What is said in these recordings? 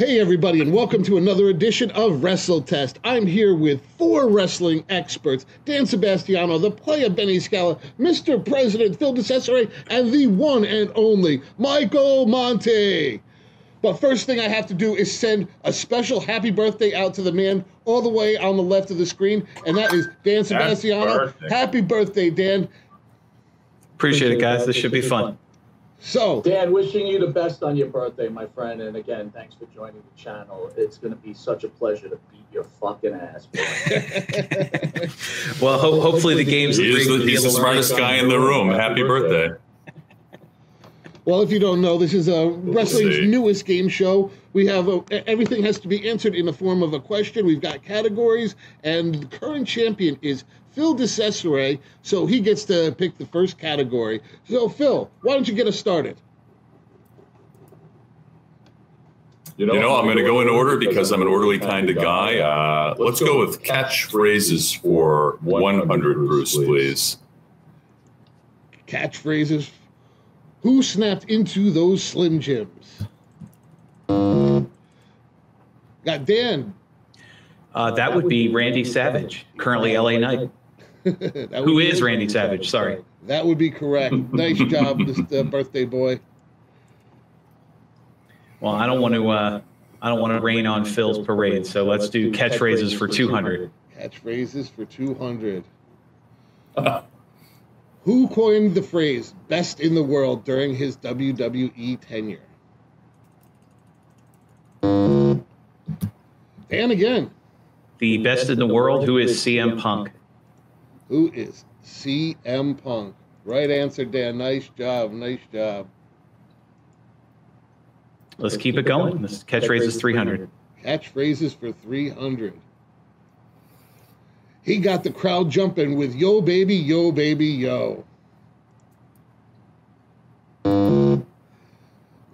Hey, everybody, and welcome to another edition of Wrestle Test. I'm here with four wrestling experts: Dan Sebastiano, the player Benny Scala, Mr. President Phil DeCesare, and the one and only Michael Monte. But first thing I have to do is send a special happy birthday out to the man all the way on the left of the screen, and that is Dan Sebastiano. Happy birthday, Dan. Appreciate it, guys. This should be fun. So, Dan, wishing you the best on your birthday, my friend. And again, thanks for joining the channel. It's going to be such a pleasure to beat your fucking ass. Well, hopefully the game's... He's the smartest guy in the room. Happy birthday. Well, if you don't know, this is wrestling's newest game show. We have everything has to be answered in the form of a question. We've got categories, and the current champion is Phil DeCesare, so he gets to pick the first category. So, Phil, why don't you get us started? You know, I'm going to go in order because I'm an orderly kind of guy. Let's go with catchphrases for 100, Bruce, please. Catchphrases. Who snapped into those Slim Jims? Got Dan. That would be Randy Savage, currently LA Knight. Who is Randy Savage? Sorry. That would be correct. Nice job, Mr. Birthday Boy. Well, I don't want to rain on Phil's parade, so let's do catchphrases for 200. Catchphrases for 200. Who coined the phrase "best in the world" during his WWE tenure? Dan again. The best in the world, who is CM Punk? Who is CM Punk? Right answer, Dan. Nice job. Nice job. Let's keep it going. This catchphrase is 300. Catchphrases for 300. He got the crowd jumping with "Yo, baby, yo, baby, yo."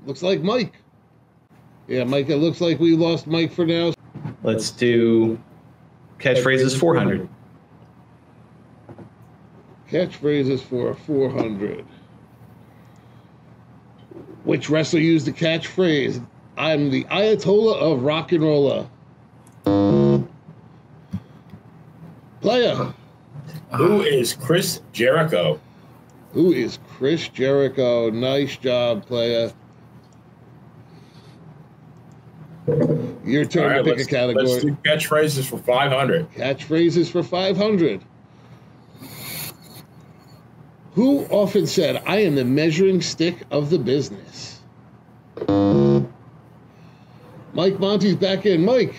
Looks like Mike. Yeah, Mike, it looks like we lost Mike for now. Let's do catchphrases 400. Catchphrases for 400. Which wrestler used the catchphrase, "I'm the Ayatollah of Rock and Rolla"? Player. Who is Chris Jericho? Who is Chris Jericho? Nice job, player. Your turn to pick a category. Let's do catchphrases for 500. Catchphrases for 500. Who often said, "I am the measuring stick of the business"? Mike Monty's back in. Mike.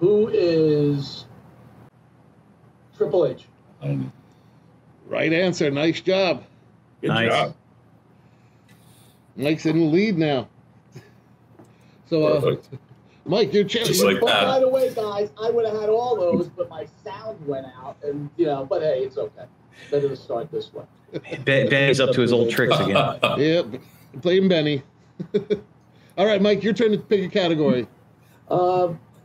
Who is Triple H? Right answer. Nice job. Good job. Mike's in the lead now. So, Mike, your chance. Like, by the way, guys, I would have had all those, but my sound went out, and but hey, it's okay. Better to start this way. Benny's up to his old tricks again. Yep, blame Benny. All right, Mike, your turn to pick a category.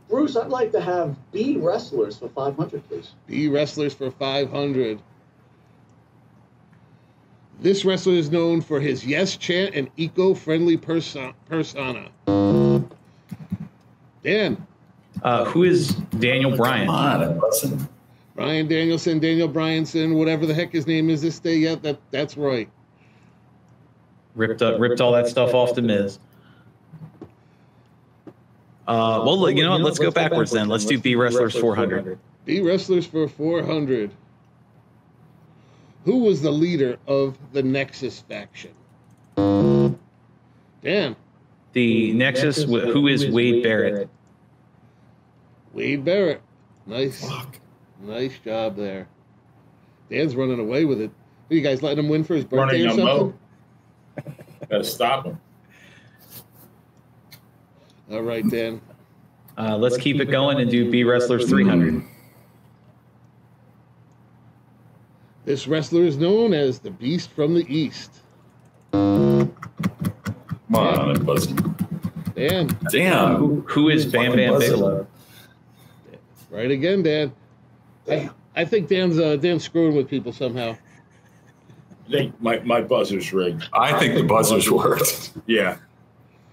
Bruce, I'd like to have B wrestlers for 500, please. B wrestlers for 500. This wrestler is known for his yes chant and eco-friendly persona. Dan. Who is Daniel Bryan? Bryan Danielson, Daniel Bryanson, whatever the heck his name is this day. Yeah, that's right. Ripped all that stuff off The Miz. Well, you know what? Let's go backwards then. Let's do B wrestlers 400. B wrestlers for 400. Who was the leader of the Nexus faction? Dan. The Nexus, who is Wade Barrett? Wade Barrett. Nice. Fuck. Nice job there. Dan's running away with it. Are you guys letting him win for his birthday or something? Gotta stop him. All right, Dan. Let's keep it going and do B wrestlers 300. This wrestler is known as the Beast from the East. Come on, I'm buzzing. Dan. Damn. Who is Bam Bam Bigelow? Right again, Dan. I think Dan's screwing with people somehow. I think my buzzer's rigged. I think the buzzer's worked. Yeah.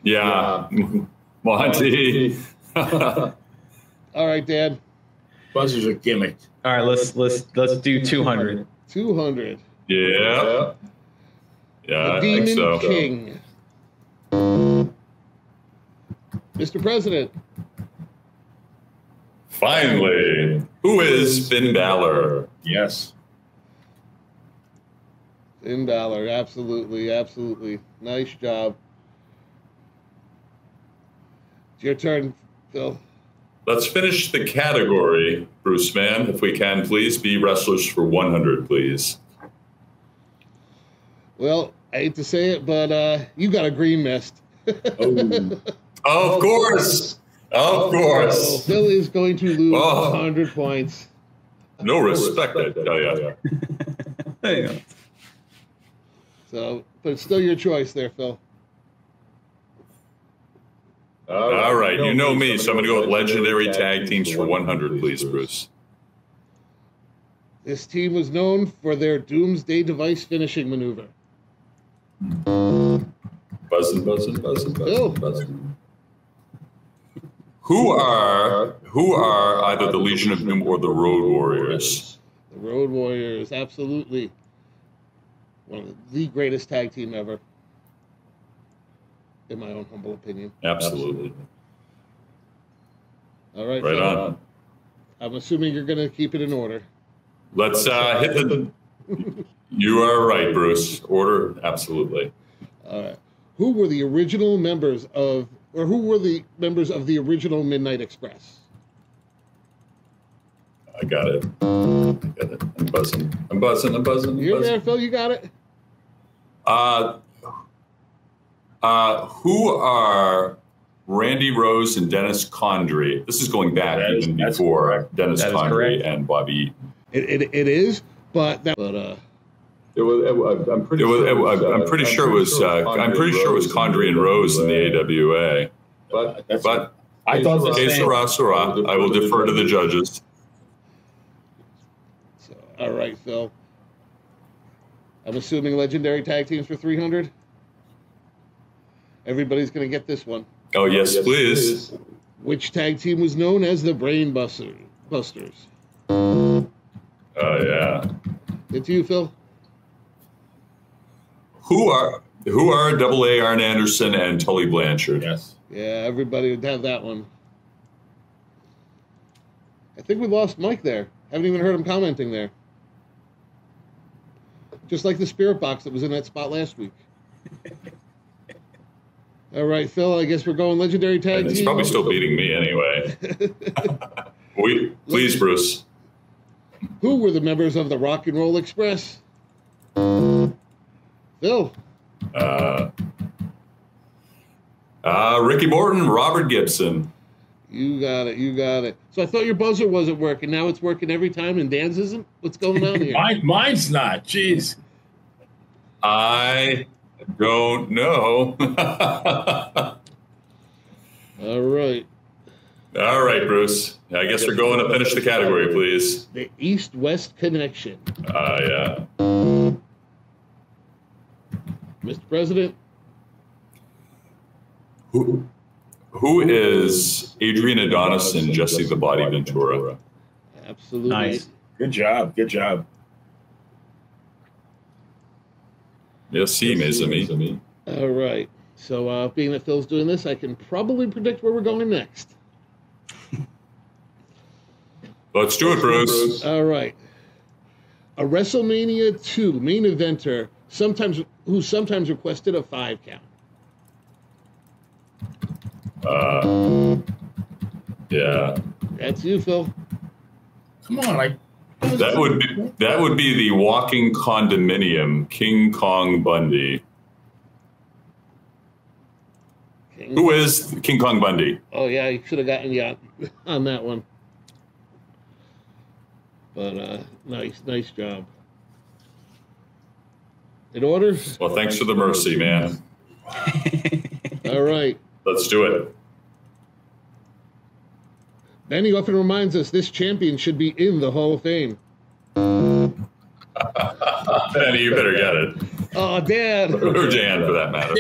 Yeah. Monty. All right, Dan. Buzzers are gimmicked. All right, let's do 200. 200. Yeah. Yeah, I think so. The Demon King. Mr. President. Finally, who is Finn Balor? Yes. Finn Balor, absolutely, absolutely. Nice job. It's your turn, Phil. Let's finish the category, Bruce Mann, if we can, please. Be wrestlers for 100, please. Well, I hate to say it, but you got a green mist. Oh. Of course. Of course. Phil is going to lose 100 points. No respect, I tell you. There you go. So, but it's still your choice there, Phil. All right. You know me, so I'm going to go with legendary tag teams for 100, please, Bruce. This team was known for their Doomsday Device finishing maneuver. Buzzing, buzzing, buzzing, buzzing, buzzing. Who are either the Legion of Doom or the Road Warriors? The Road Warriors, absolutely. One of the greatest tag team ever, in my own humble opinion. Absolutely. All right. Right so, on. I'm assuming you're going to keep it in order. Let's hit the... You are right, Bruce. Order, absolutely. All right. Who were the original members of... Or who were the members of the original Midnight Express? I got it. I'm buzzing. I'm buzzing. I'm buzzing. You're there, Phil. You got it. Who are Randy Rose and Dennis Condrey? This is going back even before Dennis Condrey and Bobby Eaton. It is, but that. But, I'm pretty sure it was Condrey and Rose in the AWA. But I thought the case Sarah, I will defer to the judges. So, all right, Phil. I'm assuming legendary tag teams for 300. Everybody's going to get this one. Oh yes, please. Which tag team was known as the Brain Busters? Oh yeah. It's you, Phil. Who are AA Arn Anderson and Tully Blanchard? Yes. Yeah, everybody would have that one. I think we lost Mike there. Haven't even heard him commenting there. Just like the spirit box that was in that spot last week. All right, Phil, I guess we're going legendary tag team. He's probably still beating me anyway. Please, Bruce. Who were the members of the Rock and Roll Express? Phil. Ricky Morton, Robert Gibson. You got it. You got it. So I thought your buzzer wasn't working. Now it's working every time, and Dan's isn't. What's going on here? Mine's not. Jeez. I don't know. All right. All right, Bruce. I guess we're going to finish the category, please. The East-West Connection. Yeah. Mr. President. Who is Adrian Adonis and Jesse the Body Ventura? Absolutely. Nice. Good job. Good job. Merci, mes amis. All right. So being that Phil's doing this, I can probably predict where we're going next. Let's do it, Bruce. All right. A WrestleMania 2 main eventer who sometimes requested a 5 count. Yeah. That's you, Phil. Come on, that would be the walking condominium, King Kong Bundy. Who is King Kong Bundy? Oh yeah, you should have gotten me on that one. But nice job. In order? Well, thanks for the mercy, man. All right. Let's do it. Benny often reminds us this champion should be in the Hall of Fame. Benny, you better get it. Oh, Dan. Or Dan, for that matter.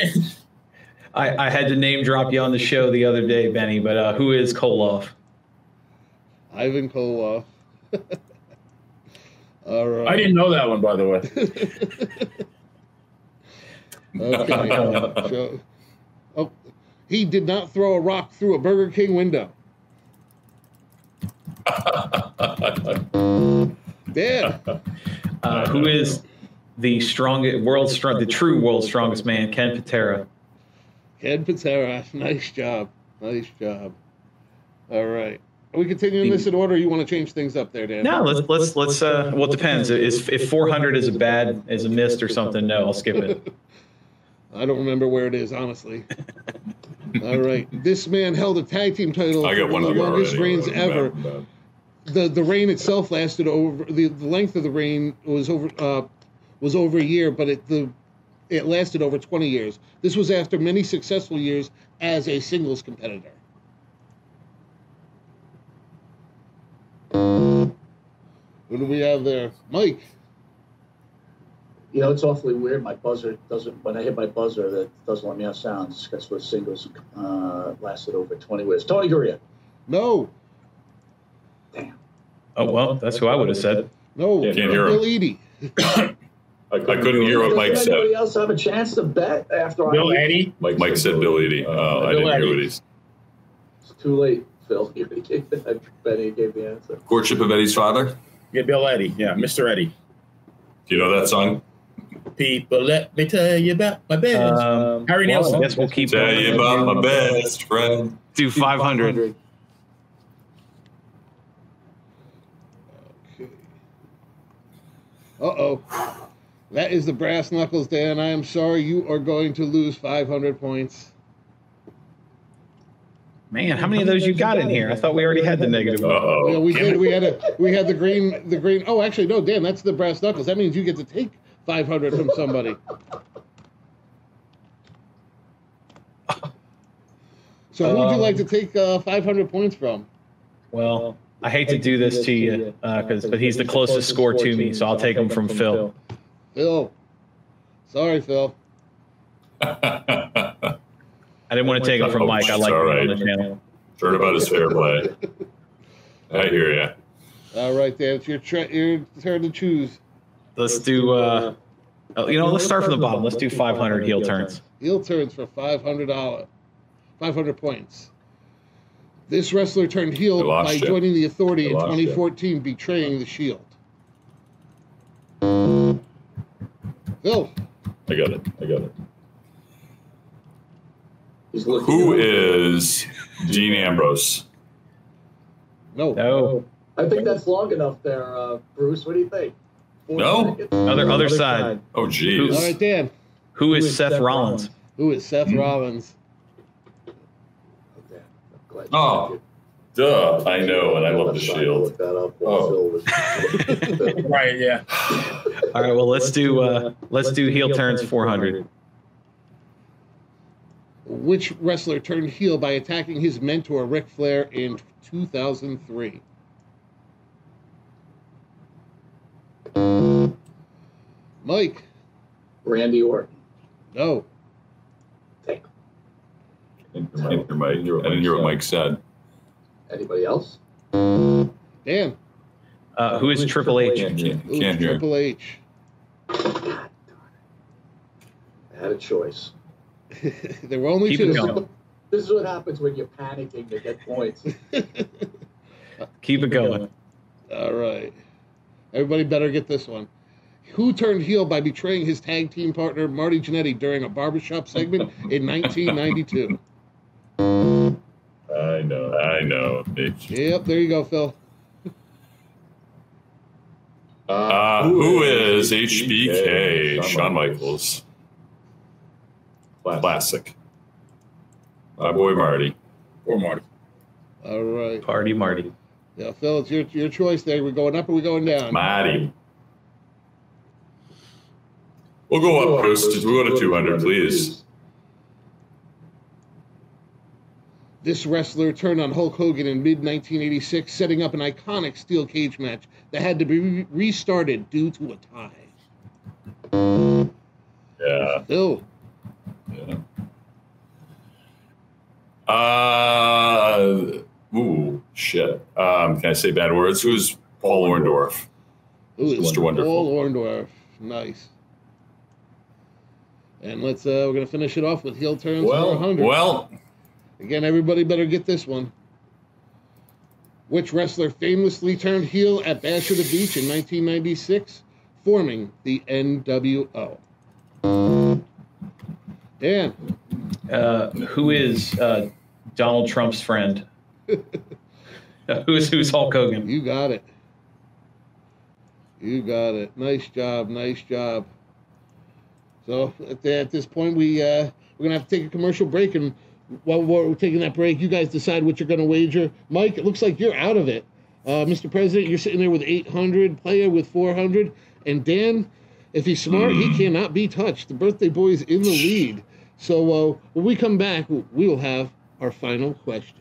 I had to name drop you on the show the other day, Benny, but who is Koloff? Ivan Koloff. All right. I didn't know that one, by the way. Okay. So, oh, he did not throw a rock through a Burger King window. Yeah. Who is the strongest the true world's strongest man, Ken Patera? Ken Patera, nice job, nice job. All right, are we continuing this in order? Or you want to change things up there, Dan? No, let's. Well, it depends. Is if 400 is a bad is a missed or something? No, I'll skip it. I don't remember where it is, honestly. All right, this man held a tag team title for the longest reigns ever. The reign itself lasted over the length of the reign was over a year, but it lasted over 20 years. This was after many successful years as a singles competitor. What do we have there, Mike? You know, it's awfully weird. My buzzer doesn't. When I hit my buzzer, that doesn't let me have sounds. That's what singles lasted over 20 years. Tony Gurria. No. Damn. Oh well, that's who I would have said. No, Bill Eadie. I couldn't hear what Mike said. Anybody else have a chance to bet after Bill Eadie? Mike said Bill Eadie. I didn't hear what he said. It's too late, Phil. You already gave the, Benny gave the answer. Courtship of Eddie's father? Yeah, Bill Eadie. Yeah, Mr. Eadie. Do you know that song? People, let me tell you about my best. Harry Nelson. Well, I guess we'll keep tell you about my best friend. Do 500. Uh-oh. That is the brass knuckles, Dan. I am sorry. You are going to lose 500 points. Man, how many of those you got in here? I thought we already had the negative. Uh-oh. Yeah, we did. We had the green. Oh, actually, no, Dan, that's the brass knuckles. That means you get to take 500 from somebody. So who would you like to take 500 points from? Well, I hate to do this to you, but he's the closest score to me, so I'll take him from Phil. Phil. Sorry, Phil. I didn't want to take him from Mike. I like him on the channel. Sure about his fair play. I hear ya. All right, Dan, it's your turn to choose. Let's do, you know, let's start from the bottom. Let's do 500 heel turns. Heel turns for $500. 500 points. This wrestler turned heel by joining the Authority in 2014, betraying the Shield. Phil. I got it. Who is Dean Ambrose? No. I think that's long enough there, Bruce. What do you think? No. Other side. Oh, jeez. All right, Dan. Who is Seth Rollins? Who is Seth Rollins? Oh, duh! I know, and I love the Shield. Oh. Right? Yeah. All right. Well, let's do heel turns 400. Which wrestler turned heel by attacking his mentor Ric Flair in 2003? Mike. Randy Orton. No. Damn. I didn't hear what Mike said. Anybody else? Dan. Who is Triple H? Can't hear. Triple H. God darn it. I had a choice. There were only two. This is what happens when you're panicking to get points. Keep it going. All right. Everybody better get this one. Who turned heel by betraying his tag team partner, Marty Jannetty, during a barbershop segment in 1992? I know. Bitch. Yep, there you go, Phil. Who is HBK? Shawn Michaels. Classic. My boy Marty. Or Marty. All right. Party Marty. Yeah, Phil, it's your choice there. We're going up or we're going down? Marty. We'll go up, Bruce. We'll go to 200, please. This wrestler turned on Hulk Hogan in mid-1986, setting up an iconic steel cage match that had to be restarted due to a tie. Yeah. Phil. Yeah. Ooh, shit. Can I say bad words? It was Paul Orndorff. Ooh, Mr. Wonderful. Paul Orndorff. Nice. And let's we're gonna finish it off with heel turns 400. Well, again, everybody better get this one. Which wrestler famously turned heel at Bash of the Beach in 1996, forming the NWO? Dan. Who is Donald Trump's friend? Who's Hulk Hogan? You got it. You got it. Nice job. Nice job. So at this point, we're going to have to take a commercial break. And while we're taking that break, you guys decide what you're going to wager. Mike, it looks like you're out of it. Mr. President, you're sitting there with 800, Player with 400. And Dan, if he's smart, he cannot be touched. The birthday boy is in the lead. So when we come back, we will have our final question.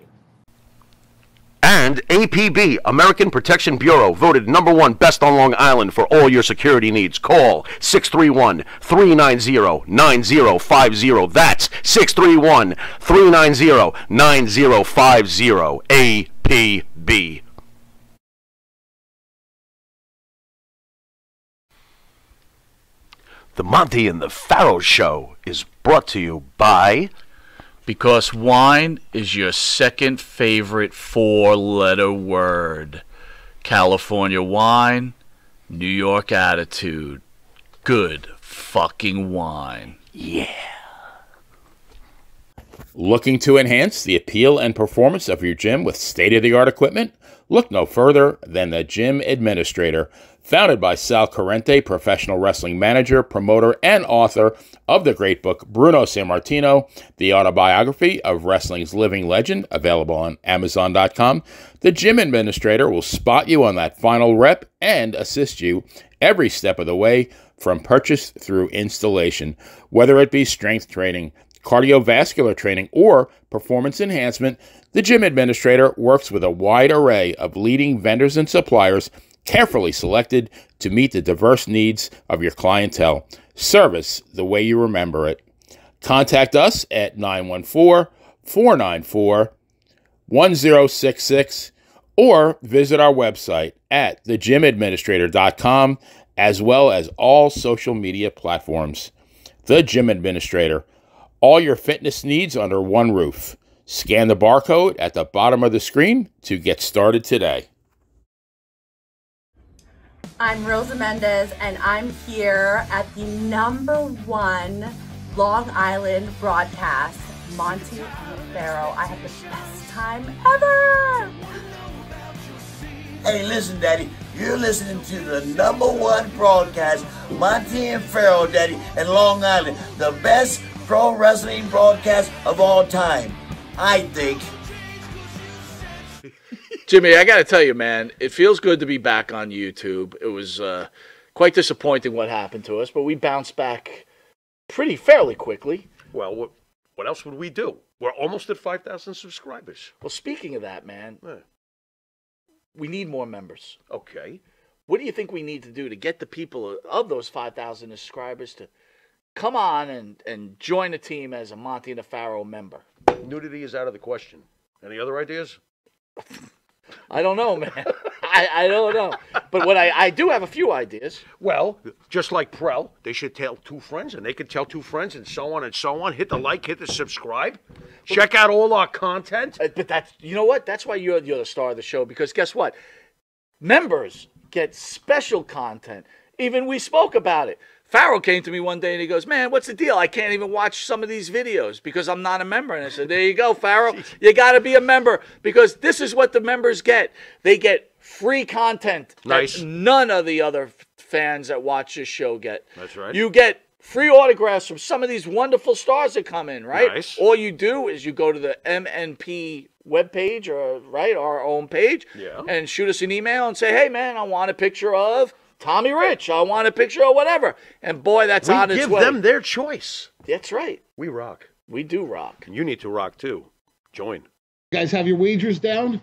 And APB, American Protection Bureau, voted #1 best on Long Island for all your security needs. Call 631-390-9050. That's 631-390-9050. APB. The Monty and the Pharaoh Show is brought to you by... Because wine is your second favorite four-letter word. California wine, New York attitude. Good fucking wine. Yeah. Looking to enhance the appeal and performance of your gym with state-of-the-art equipment? Look no further than the Gym Administrator. Founded by Sal Corrente, professional wrestling manager, promoter, and author of the great book Bruno Sammartino, the autobiography of wrestling's living legend, available on Amazon.com, the Gym Administrator will spot you on that final rep and assist you every step of the way from purchase through installation. Whether it be strength training, cardiovascular training, or performance enhancement, the Gym Administrator works with a wide array of leading vendors and suppliers, carefully selected to meet the diverse needs of your clientele. Service the way you remember it. Contact us at 914-494-1066 or visit our website at thegymadministrator.com, as well as all social media platforms. The Gym Administrator. All your fitness needs under one roof. Scan the barcode at the bottom of the screen to get started today. I'm Rosa Mendez, and I'm here at the #1 Long Island broadcast, Monty and the Pharaoh. I had the best time ever. Hey, listen, Daddy. You're listening to the #1 broadcast, Monty and Pharaoh, Daddy, in Long Island. The best pro wrestling broadcast of all time, I think. Jimmy, I got to tell you, man, it feels good to be back on YouTube. It was quite disappointing what happened to us, but we bounced back pretty fairly quickly. Well, what else would we do? We're almost at 5,000 subscribers. Well, speaking of that, man, we need more members. Okay. What do you think we need to do to get the people of those 5,000 subscribers to come on and join the team as a Monty and the Pharaoh member? Nudity is out of the question. Any other ideas? I don't know, man. I don't know. But what I do have a few ideas. Well, just like Prell, they should tell two friends, and they could tell two friends, and so on and so on. Hit the like, hit the subscribe. Check out all our content. But that's, you know what? That's why you're the star of the show, because guess what? Members get special content. Even we spoke about it. Pharaoh came to me one day and he goes, man, what's the deal? I can't even watch some of these videos because I'm not a member. And I said, there you go, Pharaoh. You got to be a member because this is what the members get. They get free content. Nice. That none of the other fans that watch this show get. That's right. You get free autographs from some of these wonderful stars that come in, right? Nice. All you do is you go to the MNP webpage or, right, our own page, yeah, and shoot us an email and say, hey, man, I want a picture of Tommy Rich, I want a picture or whatever. And boy, that's on its way. We give them their choice. That's right. We rock. We do rock. And you need to rock, too. Join. You guys have your wagers down?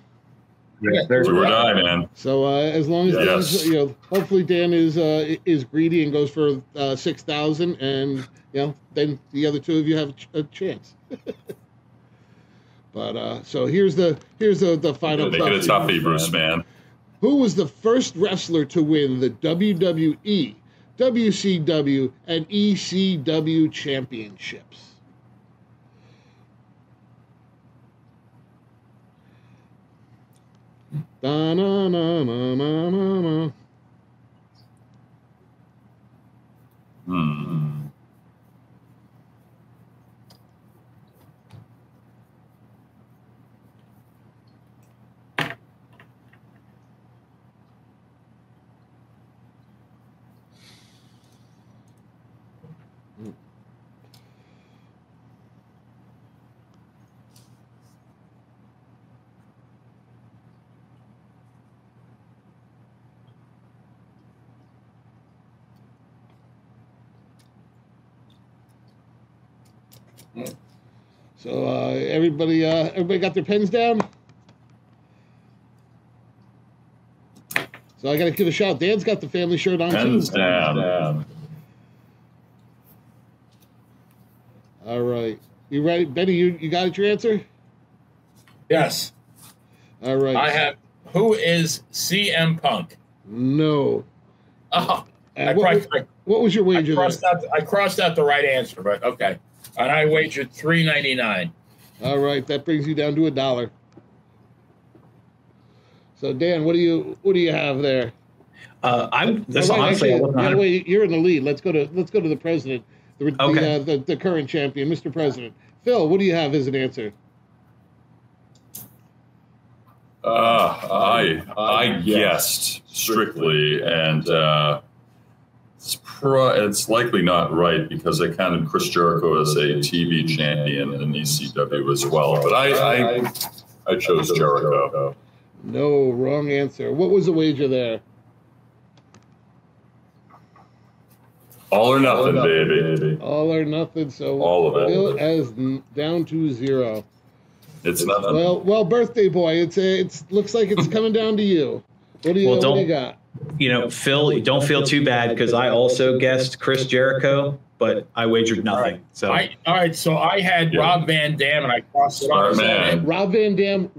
Yeah, there's where I am. So as long as, yes, Dan, you know, hopefully Dan is greedy and goes for 6,000, and, you know, then the other two of you have a chance. But so here's the final. Make it a toughie, Bruce, man. Who was the first wrestler to win the WWE, WCW, and ECW championships? Da, na, na, na, na, na, na. Hmm. So everybody got their pens down. So I got to give a shout. Dan's got the family shirt on. Pens too. Down. All right, you ready, Benny? You got it, your answer? Yes. All right. I have. Who is CM Punk? No. Oh, what was your wager? I crossed out the right answer, but okay. And I wagered $3.99. All right, that brings you down to $1. So Dan, what do you have there? You're in the lead. Let's go to the president, the current champion, Mr. President. Phil, what do you have as an answer? I guessed strictly, and it's likely not right because I counted Chris Jericho as a TV champion in ECW as well, but I chose Jericho. No, wrong answer. What was the wager there? All or nothing. Baby. All or nothing. So all of it. Bill as down to $0. It's nothing. Well, birthday boy. It looks like it's coming down to you. What do you got? You know, Phil, don't feel too bad because I also guessed Chris Jericho, but I wagered nothing. So I had Rob Van Dam, and I crossed it off. Rob Van Dam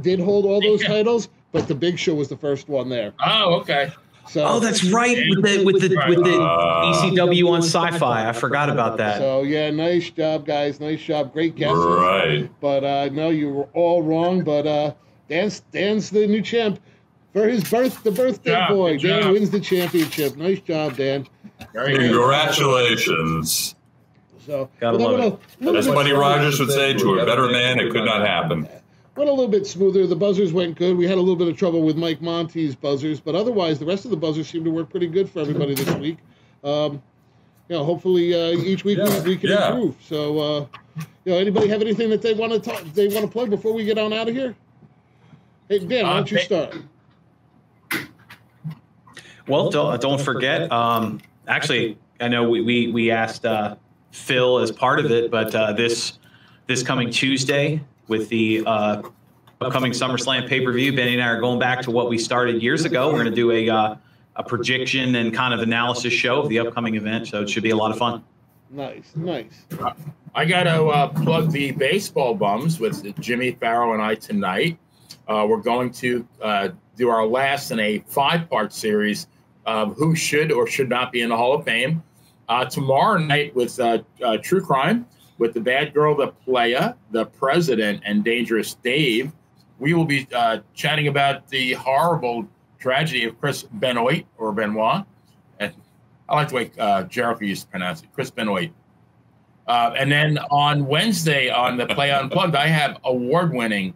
did hold all those titles, but the Big Show was the first one there. Oh, okay. So, that's right, with the ECW on Sci-Fi. I forgot about that. So yeah, nice job, guys. Nice job. Great guesses. Right. But no, you were all wrong. But Dan's the new champ. For his birthday boy, Dan wins the championship. Nice job, Dan. Congratulations. So, Gotta love it. As Buddy Rogers would say, to a better man, it could not happen. Went a little bit smoother. The buzzers went good. We had a little bit of trouble with Mike Monte's buzzers, but otherwise, the rest of the buzzers seemed to work pretty good for everybody this week. Hopefully, each week we can improve. So, anybody have anything that they want to plug before we get on out of here? Hey, Dan, why don't you start? Well, don't forget. Actually, I know we asked Phil as part of it, but this coming Tuesday with the upcoming SummerSlam pay-per-view, Benny and I are going back to what we started years ago. We're going to do a prediction and kind of analysis show of the upcoming event, so it should be a lot of fun. Nice. I got to plug the Baseball Bums with Jimmy Farrow and I tonight. We're going to do our last in a 5-part series of who should or should not be in the Hall of Fame. Tomorrow night with True Crime, with the Bad Girl, the Playa, the President, and Dangerous Dave, we will be chatting about the horrible tragedy of Chris Benoit, or Benoit. And I like the way Jericho used to pronounce it, Chris Benoit. And then on Wednesday on the Play Unplugged, I have award-winning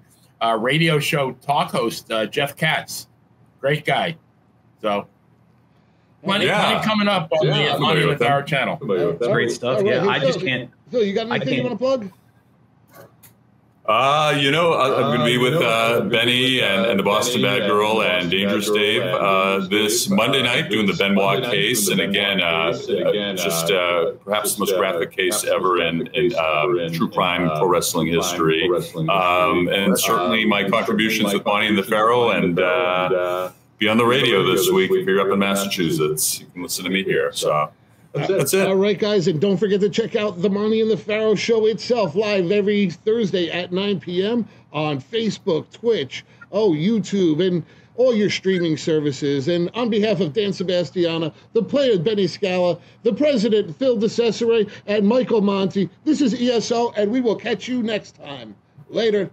radio show talk host Jeff Katz, great guy. So plenty coming up on the Monty and the Pharaoh channel. That's great stuff. Right, I just can't. Phil, you got anything you want to plug? I'm going to be with Benny and the Boston Bad Girl and Dangerous Dave this Monday night doing the Benoit case. And again, just perhaps the most graphic case ever in true crime pro wrestling history. And certainly my contributions with Monty and the Pharaoh and be on the radio this week if you're up in Massachusetts. You can listen to me here. So. That's it. All right, guys, and don't forget to check out the Monty and the Pharaoh show itself live every Thursday at 9 p.m. on Facebook, Twitch, YouTube, and all your streaming services. And on behalf of Dan Sebastiano, the player Benny Scala, the president Phil DeCesare, and Michael Monte, this is ESO, and we will catch you next time. Later.